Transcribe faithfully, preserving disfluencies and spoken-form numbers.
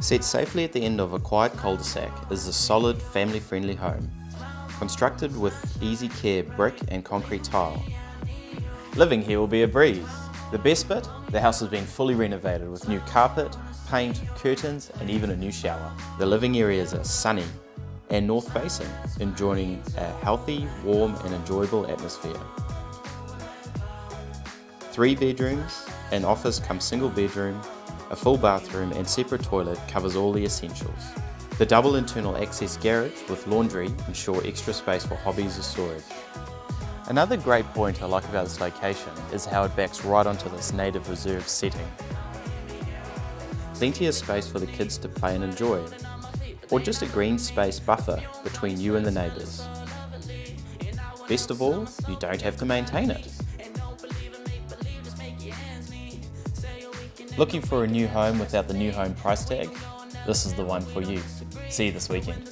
Set safely at the end of a quiet cul-de-sac is a solid, family-friendly home, constructed with easy care brick and concrete tile. Living here will be a breeze. The best bit? The house has been fully renovated with new carpet, paint, curtains and even a new shower. The living areas are sunny and north-facing, enjoying a healthy, warm and enjoyable atmosphere. Three bedrooms, an office cum single bedroom, a full bathroom and separate toilet covers all the essentials. The double internal access garage with laundry ensure extra space for hobbies or storage. Another great point I like about this location is how it backs right onto this native reserve setting. Plenty of space for the kids to play and enjoy, or just a green space buffer between you and the neighbours. Best of all, you don't have to maintain it. Looking for a new home without the new home price tag? This is the one for you. See you this weekend.